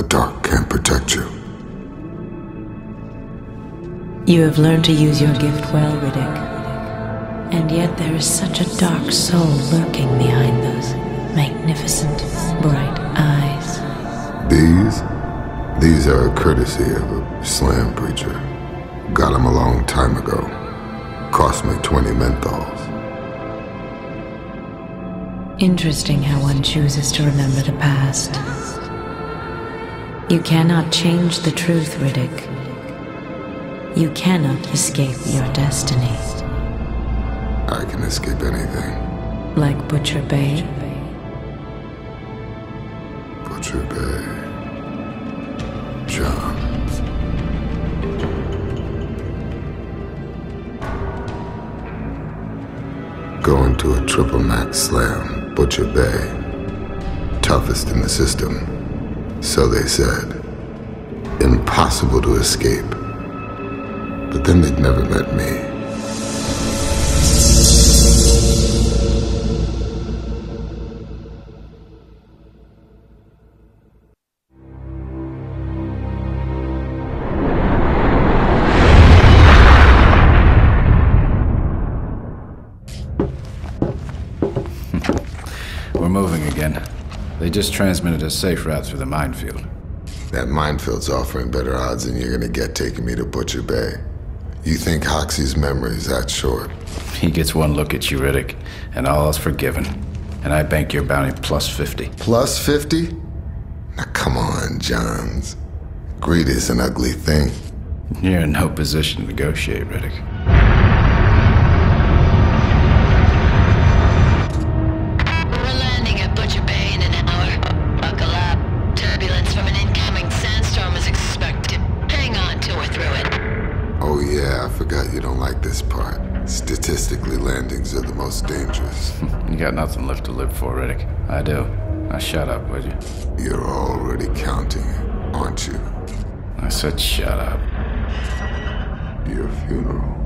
The dark can't protect you. You have learned to use your gift well, Riddick. And yet there is such a dark soul lurking behind those magnificent, bright eyes. These are a courtesy of a slam preacher. Got him a long time ago. Cost me 20 menthols. Interesting how one chooses to remember the past. You cannot change the truth, Riddick. You cannot escape your destiny. I can escape anything. Like Butcher Bay? Butcher Bay... John... Going to a triple max slam, Butcher Bay. Toughest in the system. So they said. Impossible to escape. But then they'd never met me. They just transmitted a safe route through the minefield. That minefield's offering better odds than you're gonna get taking me to Butcher Bay. You think Hoxie's memory is that short? He gets one look at you, Riddick, and all is forgiven. And I bank your bounty plus 50. Plus 50? Now come on, Johns. Greed is an ugly thing. You're in no position to negotiate, Riddick. Statistically, landings are the most dangerous. You got nothing left to live for, Riddick. I do. Now shut up, would you? You're already counting it, aren't you? I said shut up. Your funeral.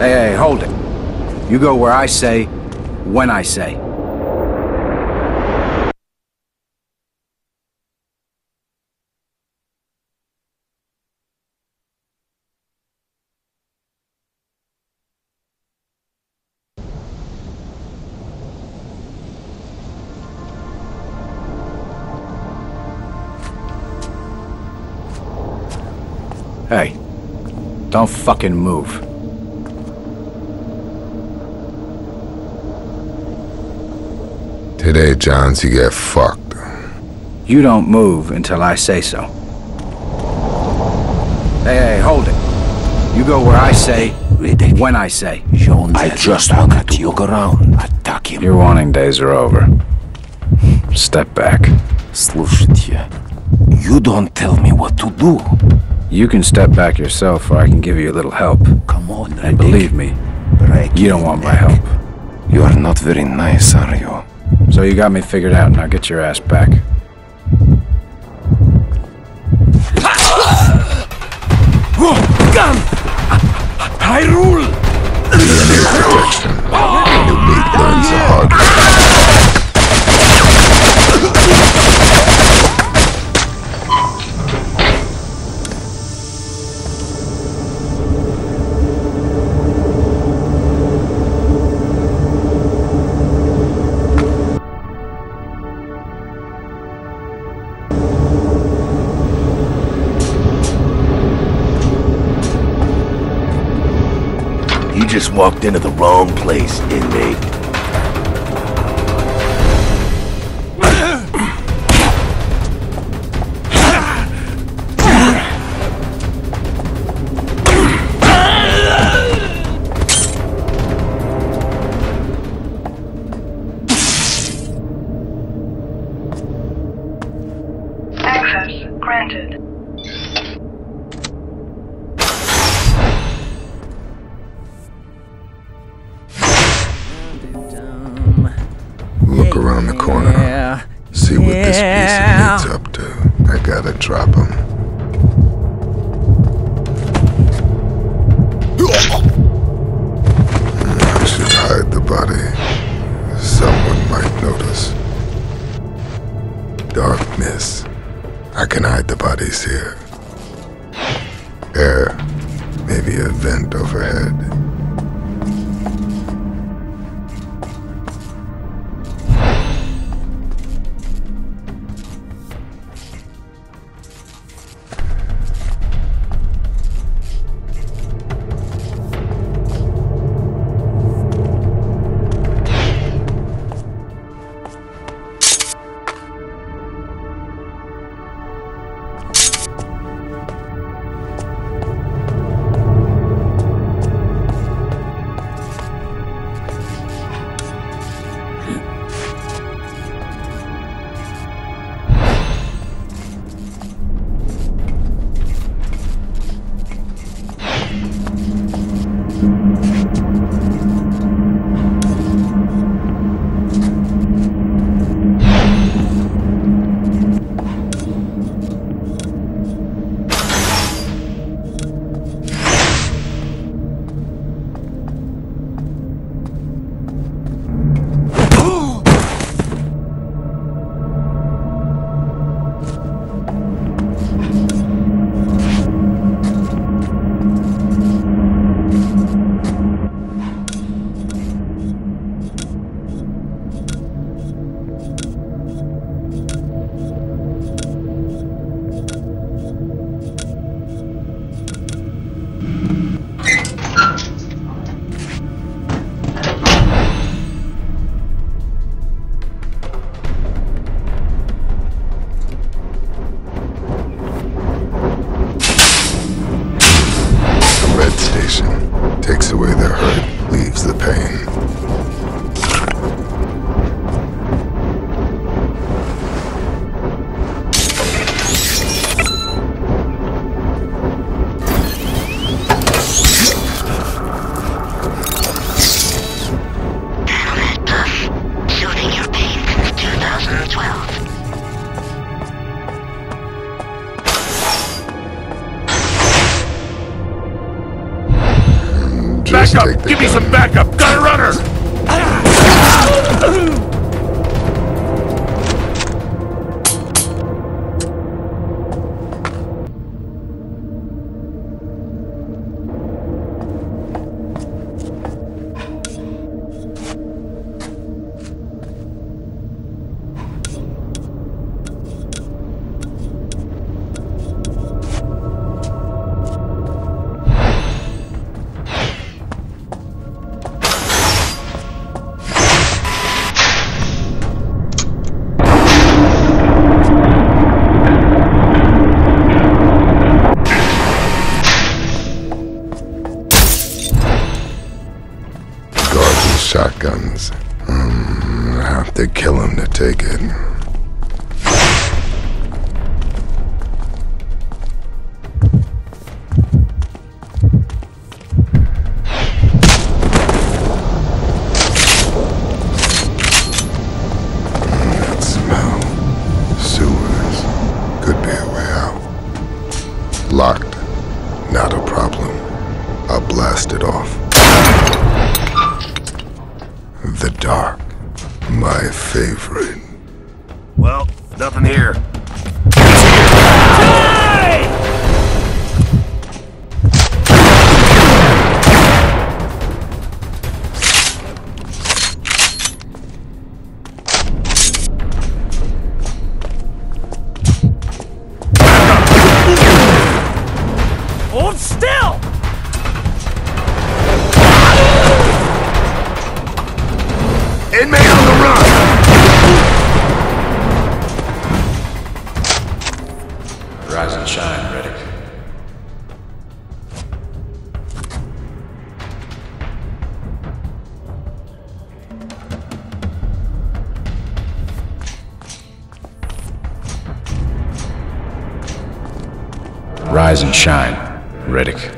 Hey, hold it. You go where I say, when I say. Hey, don't fucking move. Today, Johns, you get fucked. You don't move until I say so. Hey, hold it. You go where I say, Riddick. When I say. Jones, I just wanted to look around. Attack him. Your warning days are over. Step back. Слушайте, you don't tell me what to do. You can step back yourself, or I can give you a little help. Come on, Riddick. And believe me, you don't want my help. You are not very nice, are you? So you got me figured out, now get your ass back. Gun! I rule! You need protection. Your meat burns the Just walked into the wrong place, inmate. Access granted. around the corner. Yeah. See what this piece of meat's up to. I gotta drop him. I should hide the body. Someone might notice. Darkness. I can hide the bodies here. Air. Maybe a vent overhead. Give me some backup! Got a runner! Shotguns. I have to kill him to take it. That smell. Sewers. Could be a way out. Locked. Not a problem. I'll blast it off. The dark. My favorite. Well, nothing here. Hold still! Inmate on the run! Rise and shine, Reddick. Rise and shine, Reddick.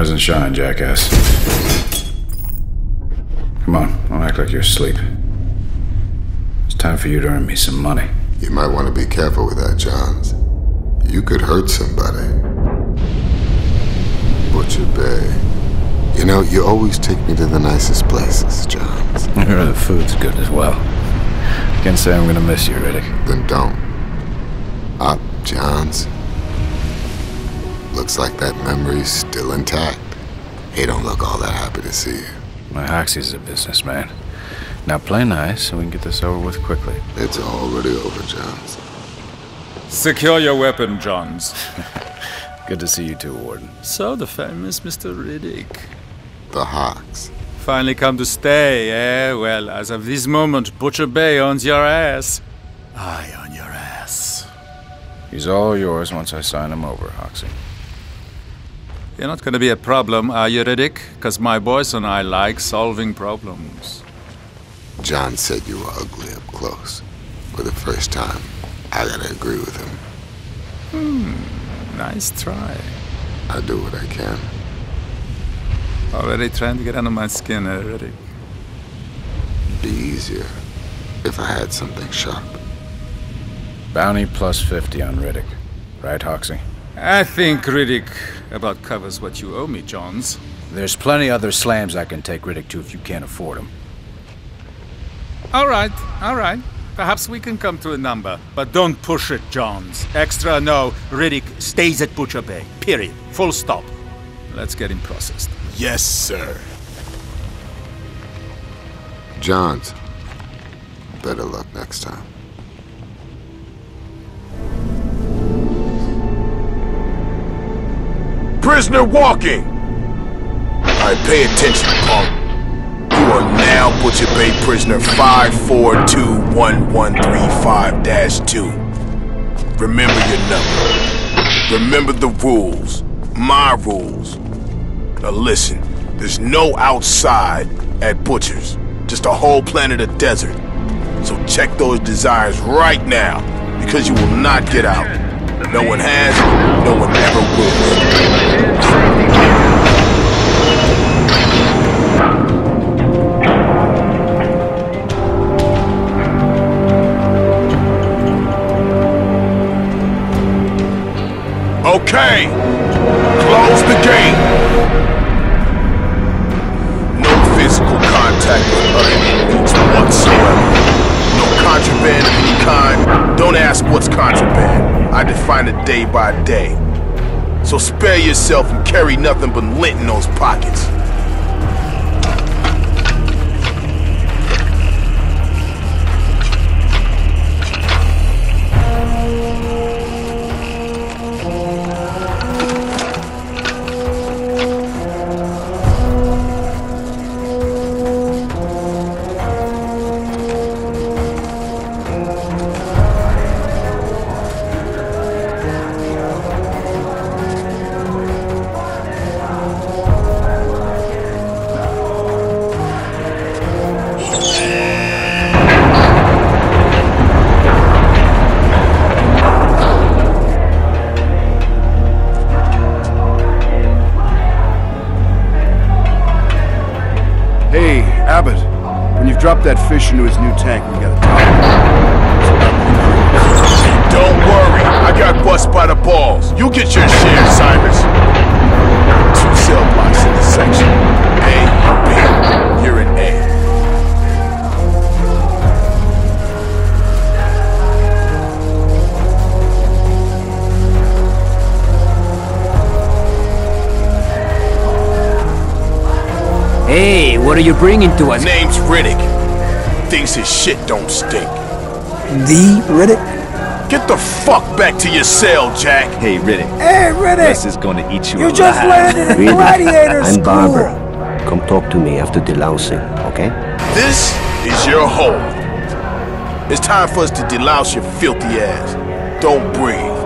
doesn't shine, jackass. Come on, don't act like you're asleep. It's time for you to earn me some money. You might want to be careful with that, Johns. You could hurt somebody. Butcher Bay. You know, you always take me to the nicest places, Johns. The food's good as well. I can't say I'm gonna miss you, Riddick. Then don't. Up, Johns. Looks like that memory's still intact. He don't look all that happy to see you. My Hoxie's a businessman. Now play nice so we can get this over with quickly. It's already over, Johns. Secure your weapon, Johns. Good to see you too, Warden. So the famous Mr. Riddick. The Hox. Finally come to stay, eh? Well, as of this moment, Butcher Bay owns your ass. I own your ass. He's all yours once I sign him over, Hoxie. You're not going to be a problem, are you, Riddick? Because my boys and I like solving problems. John said you were ugly up close. For the first time, I gotta agree with him. Nice try. I do what I can. Already trying to get under my skin, eh, Riddick? It'd be easier if I had something sharp. Bounty plus 50 on Riddick. Right, Hoxie? I think Riddick about covers what you owe me, Johns. There's plenty other slams I can take Riddick to if you can't afford them. All right. Perhaps we can come to a number, but don't push it, Johns. Extra, no. Riddick stays at Butcher Bay, period. Full stop. Let's get him processed. Yes, sir. Johns, better luck next time. Prisoner walking! Alright, pay attention, punk. You are now Butcher Bay prisoner 5421135-2. Remember your number. Remember the rules. My rules. Now listen, there's no outside at Butcher's. Just a whole planet of desert. So check those desires right now, because you will not get out. No one has, no one ever will. Okay! Close the gate! No physical contact with other groups whatsoever. No contraband of any kind. Don't ask what's contraband. I define it day by day. So spare yourself and carry nothing but lint in those pockets. Drop that fish into his new tank. We gotta talk. Don't worry, I got bust by the balls. You get your share, Cyrus. 2 cell blocks in the section. A, B, you're in A. Hey, what are you bringing to us? Name's Riddick. Thinks his shit don't stink. The Riddick? Get the fuck back to your cell, Jack. Hey, Riddick. Hey, Riddick! This is gonna eat you alive. You just landed in Gladiator School. I'm Barbara. Come talk to me after delousing, okay? This is your hole. It's time for us to delouse your filthy ass. Don't breathe.